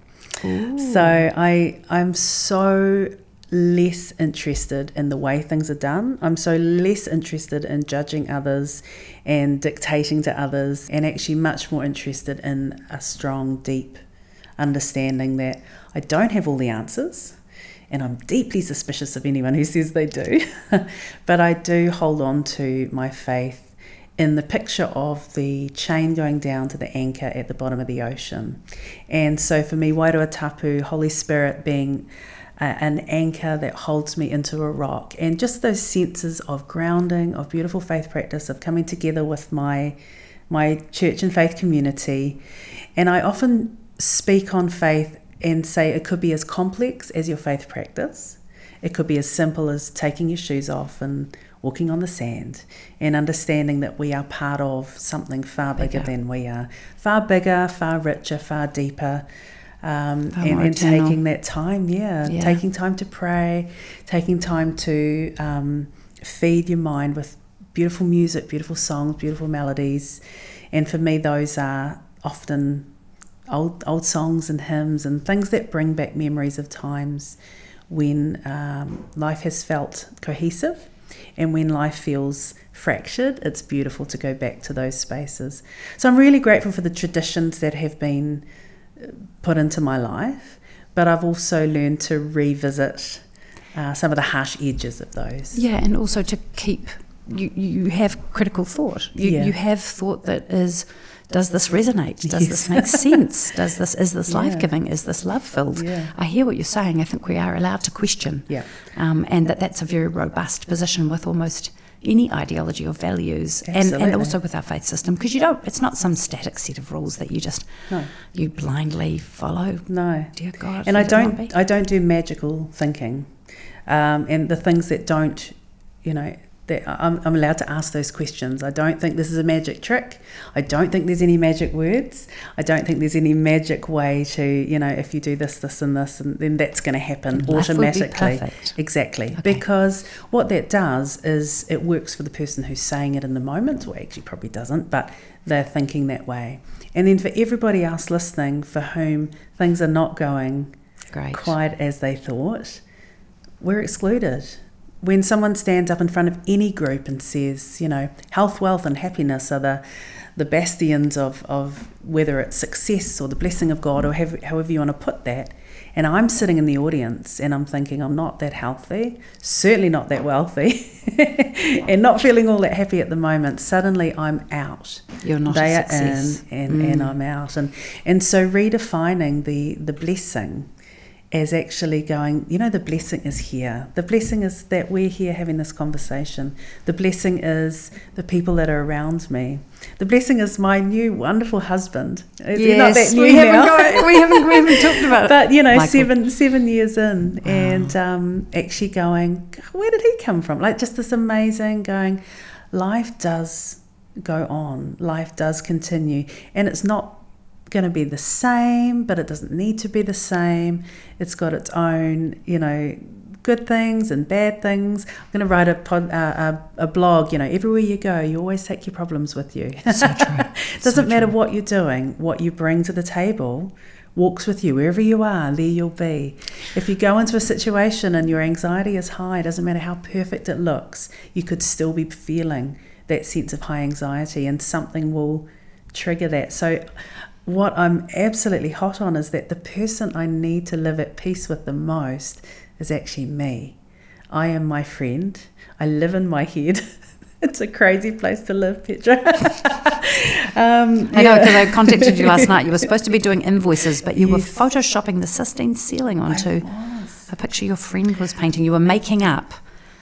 Ooh. So I'm so less interested in the way things are done. I'm so less interested in judging others and dictating to others, and actually much more interested in a strong, deep understanding that I don't have all the answers, and I'm deeply suspicious of anyone who says they do. But I do hold on to my faith in the picture of the chain going down to the anchor at the bottom of the ocean. And so for me, Wairua Tapu, Holy Spirit being an anchor that holds me into a rock, and just those senses of grounding, of beautiful faith practice, of coming together with my church and faith community. And I often speak on faith and say it could be as complex as your faith practice. It could be as simple as taking your shoes off and walking on the sand, and understanding that we are part of something far bigger than we are. Far bigger, far richer, far deeper. And taking that time, taking time to pray, taking time to feed your mind with beautiful music, beautiful songs, beautiful melodies. And for me, those are often old songs and hymns and things that bring back memories of times when life has felt cohesive. And when life feels fractured, it's beautiful to go back to those spaces. So I'm really grateful for the traditions that have been put into my life, but I've also learned to revisit some of the harsh edges of those. Yeah, and also to keep, you have critical thought. You have thought that is, does this resonate? Does this make sense? Is this life-giving? Is this love-filled? Yeah. I hear what you're saying. I think we are allowed to question. Yeah. And that's a very robust position with almost any ideology or values. And also with our faith system, because it's not some static set of rules that you just you blindly follow. No. Dear God. And I don't do magical thinking. And the things that don't, that I'm allowed to ask those questions. I don't think this is a magic trick. I don't think there's any magic words. I don't think there's any magic way to, if you do this, this and this, and then that's going to happen automatically. Life would be perfect. Exactly. Okay. Because what that does is it works for the person who's saying it in the moment, or actually probably doesn't, but they're thinking that way. And then for everybody else listening for whom things are not going quite as they thought, we're excluded. When someone stands up in front of any group and says, health, wealth and happiness are the bastions of whether it's success or the blessing of God, or however you want to put that, and I'm sitting in the audience and I'm thinking I'm not that healthy, certainly not that wealthy, and not feeling all that happy at the moment, suddenly I'm out. You're not they a success. Are in and I'm out. And so redefining the blessing as actually going, the blessing is here. The blessing is that we're here having this conversation. The blessing is the people that are around me. The blessing is my new wonderful husband. Yes, you're not that new now. We haven't talked about it. But, Michael. seven years in, wow. And actually going, where did he come from? Like just this amazing going, life does go on. Life does continue. And it's not going to be the same, but it doesn't need to be the same. It's got its own good things and bad things. I'm going to write a blog, everywhere you go you always take your problems with you. So true. It doesn't matter what you're doing, what you bring to the table walks with you. Wherever you are, there you'll be. If you go into a situation and your anxiety is high, it doesn't matter how perfect it looks, you could still be feeling that sense of high anxiety, and something will trigger that. So what I'm absolutely hot on is that the person I need to live at peace with the most is actually me. I am my friend. I live in my head. It's a crazy place to live, Petra. I know, because I contacted you last night. You were supposed to be doing invoices, but you were photoshopping the Sistine ceiling onto a picture your friend was painting. You were making up.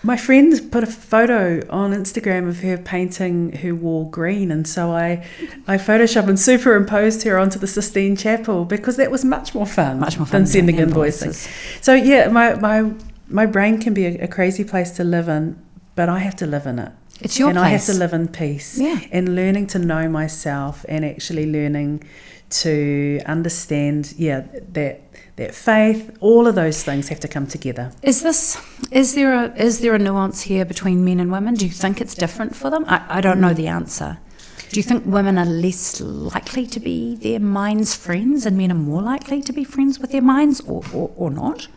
My friend put a photo on Instagram of her painting her wall green, and so I photoshopped and superimposed her onto the Sistine Chapel because that was much more fun than sending invoices. So yeah, my brain can be a crazy place to live in, but I have to live in it. It's your place. And I have to live in peace. Yeah. And learning to know myself and actually learning to understand, yeah, that faith, all of those things have to come together. Is there a nuance here between men and women? Do you think it's different for them? I don't know the answer. Do you think women are less likely to be their mind's friends and men are more likely to be friends with their minds, or not?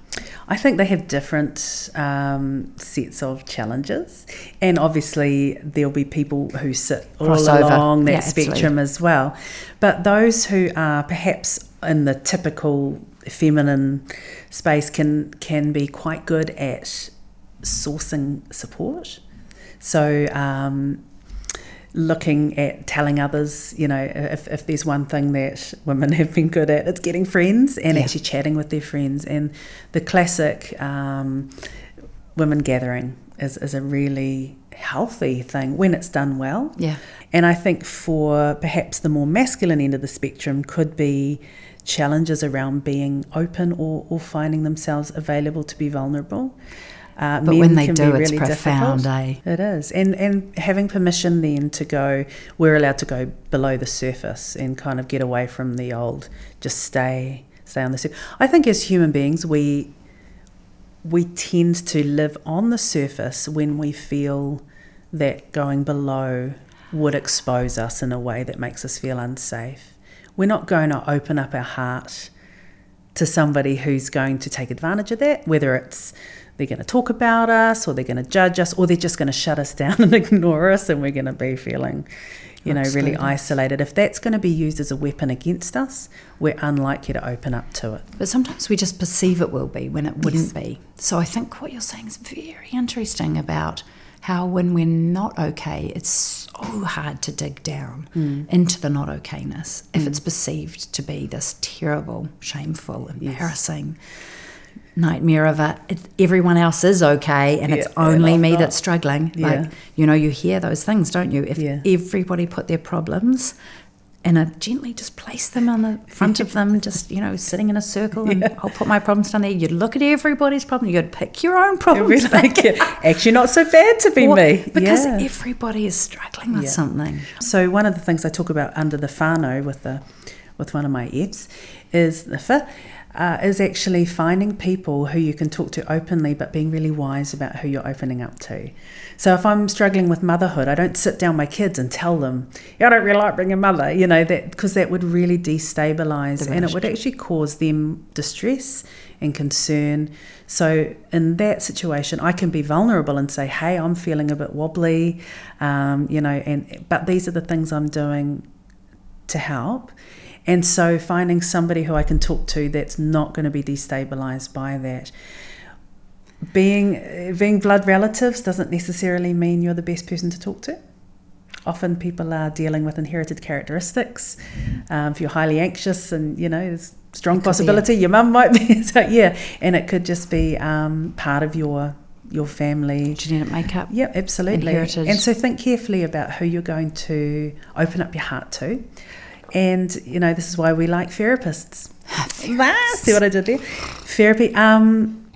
I think they have different sets of challenges, and obviously there'll be people who sit all along that spectrum as well. But those who are perhaps in the typical feminine space can be quite good at sourcing support. So looking at telling others, you know, if there's one thing that women have been good at, it's getting friends and actually chatting with their friends. And the classic women gathering is a really healthy thing when it's done well. Yeah. And I think for perhaps the more masculine end of the spectrum could be challenges around being open or finding themselves available to be vulnerable. But when they do, it's profound, eh? It is. And having permission then to go, we're allowed to go below the surface and kind of get away from the old, just stay on the surface. I think as human beings, we tend to live on the surface when we feel that going below would expose us in a way that makes us feel unsafe. We're not going to open up our heart to somebody who's going to take advantage of that, whether it's they're going to talk about us, or they're going to judge us, or they're just going to shut us down and ignore us, and we're going to be feeling, you know, really isolated. If that's going to be used as a weapon against us, we're unlikely to open up to it. But sometimes we just perceive it will be when it wouldn't be. So I think what you're saying is very interesting about how when we're not okay, it's so hard to dig down into the not okayness if it's perceived to be this terrible, shameful, embarrassing nightmare of everyone else is okay and it's only me that's struggling. Like, you know, you hear those things, don't you? If everybody put their problems and I gently just place them on the front of them, just, you know, sitting in a circle, and I'll put my problems down there. You'd look at everybody's problem. You'd pick your own problems. Actually not so bad to be me. Because everybody is struggling with something. So one of the things I talk about under the whānau with one of my EPs is the fifth. Is actually finding people who you can talk to openly, but being really wise about who you're opening up to. So if I'm struggling with motherhood, I don't sit down my kids and tell them, I don't really like being a mother, you know, that because that would really destabilise, and it would actually cause them distress and concern. So in that situation, I can be vulnerable and say, hey, I'm feeling a bit wobbly, you know, but these are the things I'm doing to help. And so finding somebody who I can talk to that's not going to be destabilised by that. Being blood relatives doesn't necessarily mean you're the best person to talk to. Often people are dealing with inherited characteristics. If you're highly anxious, and, you know, there's a strong possibility your mum might be. So, yeah, and it could just be part of your family. Genetic makeup. Yeah, absolutely. Inherited. And so think carefully about who you're going to open up your heart to. And, you know, this is why we like therapists. See what I did there? Therapy.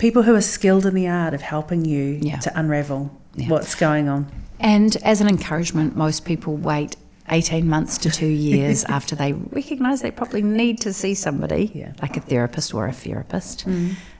People who are skilled in the art of helping you to unravel what's going on. And as an encouragement, most people wait 18 months to 2 years after they recognise they probably need to see somebody, like a therapist or a therapist,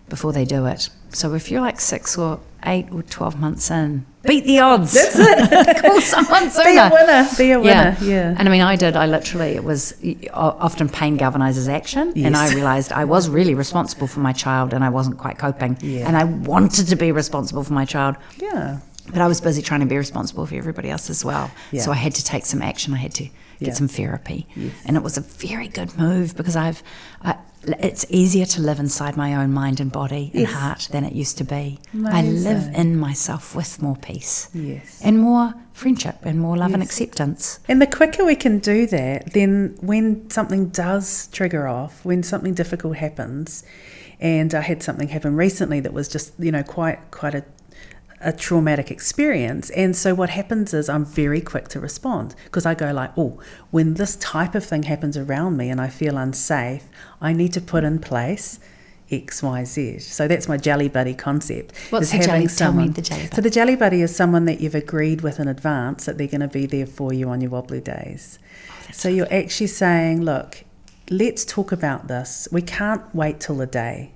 before they do it. So if you're like 6 or 8 or 12 months in, beat the odds. That's it. Call someone sooner. Be a winner. Yeah. And I mean, I literally, it was often pain galvanizes action. Yes. And I realized I was really responsible for my child and I wasn't quite coping. Yeah. And I wanted to be responsible for my child. Yeah. But I was busy trying to be responsible for everybody else as well. Yeah. So I had to take some action. I had to get some therapy. Yes. And it was a very good move because it's easier to live inside my own mind and body and heart than it used to be. Amazing. I live in myself with more peace and more friendship and more love and acceptance. And the quicker we can do that, then when something does trigger off, when something difficult happens And I had something happen recently that was just, you know, quite a traumatic experience. And so what happens is I'm very quick to respond, because I go like, oh, when this type of thing happens around me and I feel unsafe, I need to put in place X, Y, Z. So that's my jelly buddy concept. What's the jelly? Tell me the jelly buddy. So the jelly buddy is someone that you've agreed with in advance that they're going to be there for you on your wobbly days. Oh, so you're actually saying, look, let's talk about this. We can't wait till the day,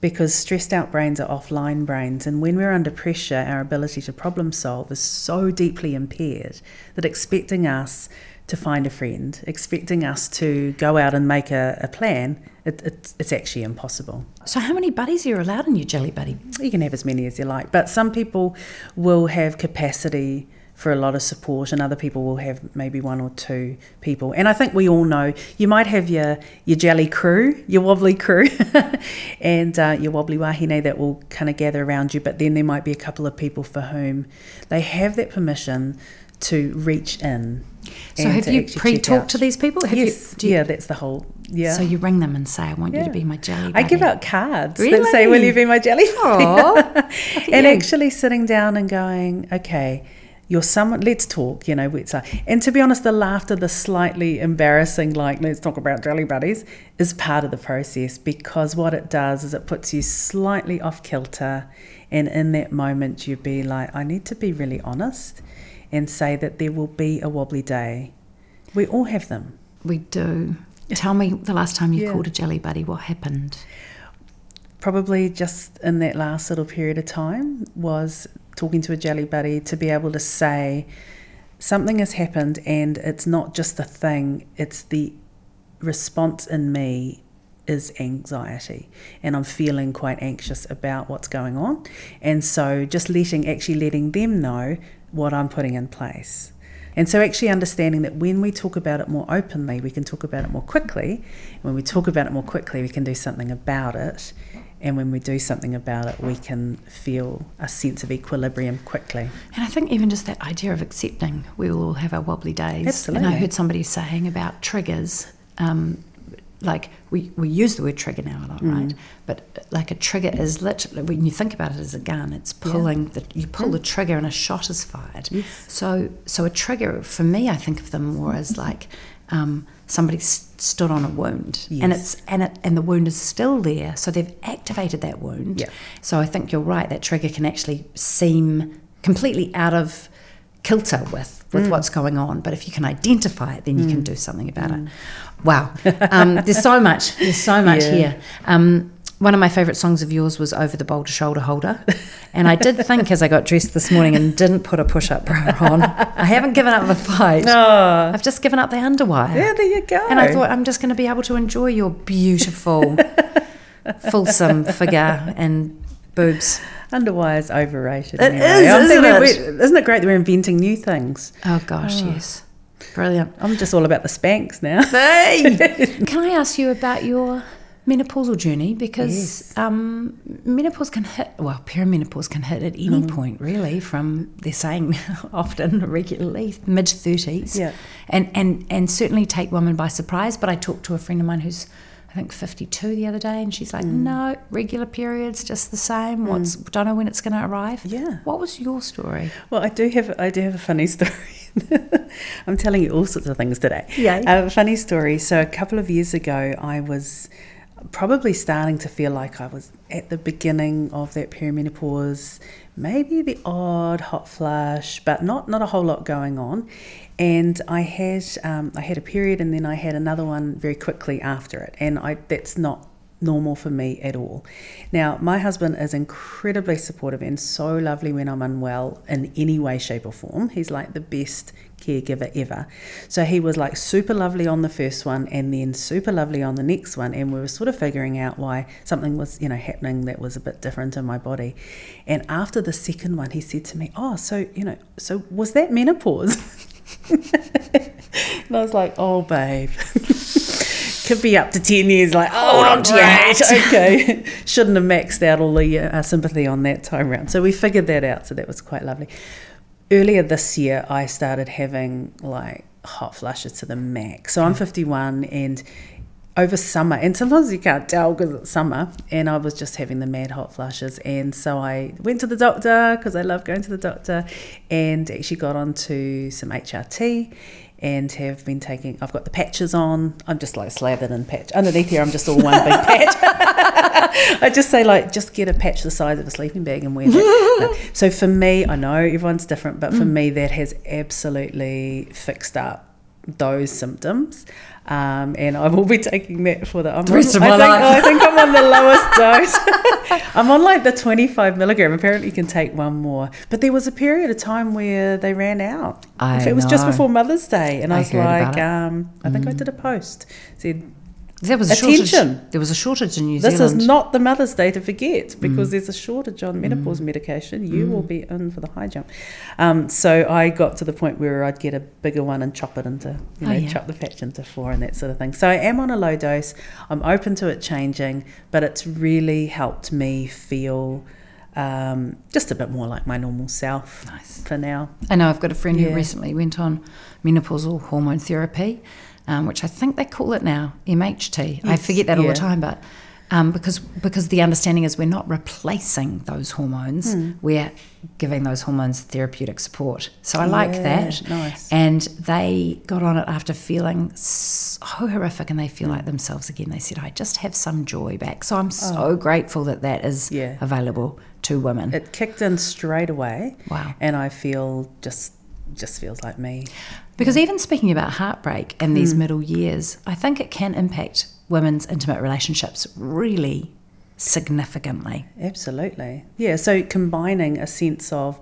because stressed out brains are offline brains, and when we're under pressure, our ability to problem solve is so deeply impaired that expecting us to find a friend, expecting us to go out and make a plan, it's actually impossible. So how many buddies are you allowed in your jelly buddy? You can have as many as you like, but some people will have capacity for a lot of support, and other people will have maybe one or two people. And I think we all know, you might have your jelly crew, your wobbly crew, and your wobbly wahine that will kind of gather around you, but then there might be a couple of people for whom they have that permission to reach in. So have you pre-talked to these people? Yes, yeah, that's the whole, yeah. So you ring them and say, I want you to be my jelly buddy. I give out cards that say, will you be my jelly buddy? And actually sitting down and going, okay, you're someone, let's talk, you know. And to be honest, the laughter, the slightly embarrassing, like, let's talk about jelly buddies, is part of the process, because what it does is it puts you slightly off kilter, and in that moment you be like, I need to be really honest and say that there will be a wobbly day. We all have them. We do. Tell me the last time you called a jelly buddy, what happened? Probably just in that last little period of time was talking to a jelly buddy to be able to say something has happened, and it's not just the thing, it's the response in me is anxiety, and I'm feeling quite anxious about what's going on. And so just actually letting them know what I'm putting in place. And so actually understanding that when we talk about it more openly, we can talk about it more quickly. And when we talk about it more quickly, we can do something about it. And when we do something about it, we can feel a sense of equilibrium quickly. And I think even just that idea of accepting, we all have our wobbly days. Absolutely. And I heard somebody saying about triggers, like we use the word trigger now a lot, right? But like a trigger is literally, when you think about it as a gun, it's pulling, you pull the trigger and a shot is fired. Yes. So a trigger, for me, I think of them more as like, somebody stood on a wound, and the wound is still there, so they've activated that wound. Yeah. So I think you're right, that trigger can actually seem completely out of kilter with what's going on, but if you can identify it, then you can do something about it. Wow. There's so much here. One of my favourite songs of yours was Over the Boulder Shoulder Holder. And I did think as I got dressed this morning and didn't put a push-up bra on, I haven't given up the fight. No. I've just given up the underwire. Yeah, there you go. And I thought, I'm just going to be able to enjoy your beautiful, fulsome figure and boobs. Underwire is overrated. It is, isn't it? Isn't it great that we're inventing new things? Oh, gosh, yes. Brilliant. I'm just all about the Spanx now. Hey! Can I ask you about your menopausal journey, because menopause can hit, well, perimenopause can hit at any point, really, from, they're saying often, regularly, mid-30s, and certainly take women by surprise. But I talked to a friend of mine who's, I think, 52 the other day, and she's like, no, regular periods, just the same, don't know when it's going to arrive. Yeah. What was your story? Well, I do have a funny story. I'm telling you all sorts of things today. Yeah. A funny story. So a couple of years ago, I was probably starting to feel like I was at the beginning of that perimenopause, maybe the odd hot flush, but not a whole lot going on. And I had a period, and then I had another one very quickly after it, and that's not normal for me at all. Now, my husband is incredibly supportive and so lovely when I'm unwell in any way, shape or form. He's like the best caregiver ever. So he was like super lovely on the first one, and then super lovely on the next one, and we were sort of figuring out why something was, you know, happening that was a bit different in my body. And after the second one, he said to me, oh, so, you know, so was that menopause? And I was like, oh, babe. Could be up to 10 years, like, oh, hold on to your hat. Okay. Shouldn't have maxed out all the sympathy on that time round. So we figured that out, so that was quite lovely. Earlier this year, I started having, like, hot flushes to the max. So I'm 51, and over summer, and sometimes you can't tell because it's summer, and I was just having the mad hot flushes. And so I went to the doctor because I love going to the doctor, and actually got onto some HRT and have been taking, I've got the patches on. I'm just like slathered in patch. Underneath here, I'm just all one big patch. I just say like, just get a patch the size of a sleeping bag and wear that. So for me, I know everyone's different, but for me that has absolutely fixed up those symptoms, and I will be taking that for the rest of my life. I think I'm on the lowest dose. I'm on like the 25 milligram. Apparently you can take one more, but there was a period of time where they ran out. It was just before Mother's Day, and I was like, I think I did a post, said there was a shortage. There was a shortage in New Zealand. This is not the Mother's Day to forget, because there's a shortage on menopause medication. You will be in for the high jump. So I got to the point where I'd get a bigger one and chop it into, chop the patch into four and that sort of thing. So I am on a low dose. I'm open to it changing, but it's really helped me feel just a bit more like my normal self for now. I know I've got a friend who recently went on menopausal hormone therapy, which I think they call it now, MHT. I forget that all the time, but because the understanding is we're not replacing those hormones, we're giving those hormones therapeutic support. So I like that. Nice. And they got on it after feeling so horrific, and they feel like themselves again. They said, I just have some joy back. So I'm so grateful that that is available to women. It kicked in straight away. Wow. And I feel just feels like me. Because even speaking about heartbreak in these middle years, I think it can impact women's intimate relationships really significantly. Absolutely. Yeah, so combining a sense of,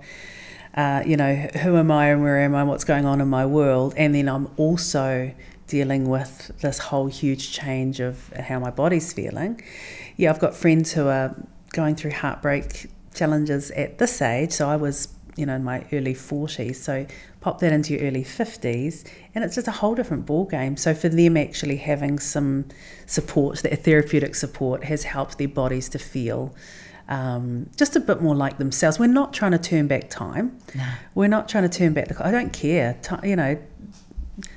you know, who am I and where am I, what's going on in my world, and then I'm also dealing with this whole huge change of how my body's feeling. Yeah, I've got friends who are going through heartbreak challenges at this age, so I was, you know, in my early 40s, so pop that into your early 50s and it's just a whole different ball game. So for them, actually having some support, that therapeutic support, has helped their bodies to feel just a bit more like themselves. We're not trying to turn back time. No. We're not trying to turn back the clock. I don't care, you know,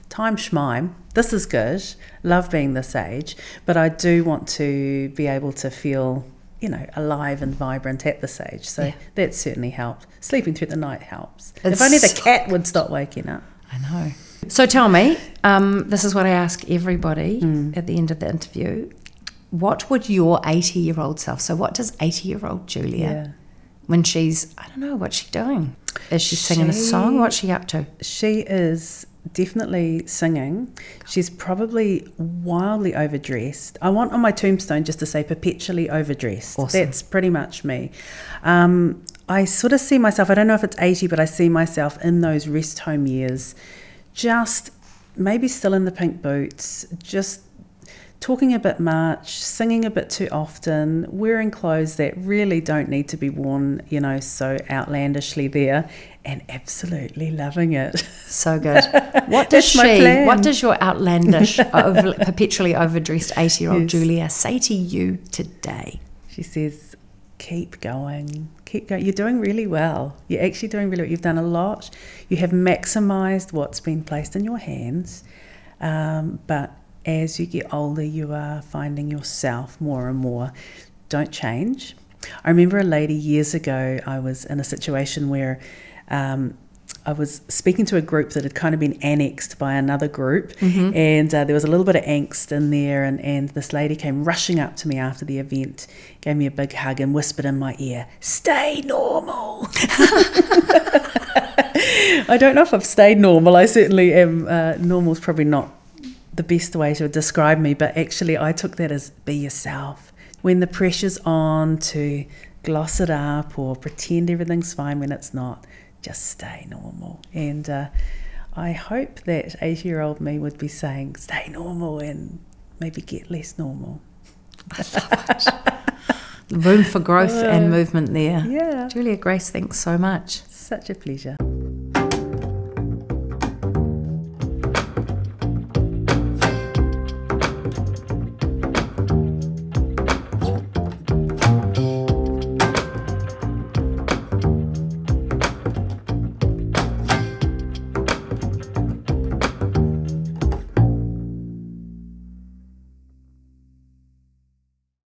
time schmime, this is good, love being this age, but I do want to be able to feel, you know, alive and vibrant at this age. So that certainly helped. Sleeping through the night helps. If only the cat would stop waking up. I know. So tell me, this is what I ask everybody at the end of the interview. What would your 80-year-old self, so what does 80-year-old Julia, when she's, I don't know, what's she doing? Is she singing a song? What's she up to? She is definitely singing. She's probably wildly overdressed. I want on my tombstone just to say perpetually overdressed. Awesome. That's pretty much me. I sort of see myself, I don't know if it's 80, but I see myself in those rest home years, just maybe still in the pink boots, just talking a bit much, singing a bit too often, wearing clothes that really don't need to be worn, you know, so outlandishly there, and absolutely loving it. So good. What does she, what does your outlandish, perpetually overdressed 80-year-old Julia say to you today? She says, keep going. Keep going. You're doing really well. You're actually doing really well. You've done a lot. You have maximised what's been placed in your hands, but as you get older, you are finding yourself more and more. Don't change. I remember a lady years ago, I was in a situation where I was speaking to a group that had kind of been annexed by another group, and there was a little bit of angst in there, and this lady came rushing up to me after the event, gave me a big hug and whispered in my ear, stay normal. I don't know if I've stayed normal. I certainly am. Normal's probably not the best way to describe me, but actually I took that as be yourself. When the pressure's on to gloss it up or pretend everything's fine when it's not, just stay normal. And I hope that 80-year-old me would be saying stay normal and maybe get less normal. I love it. Room for growth and movement there. Yeah. Julia Grace, thanks so much. Such a pleasure.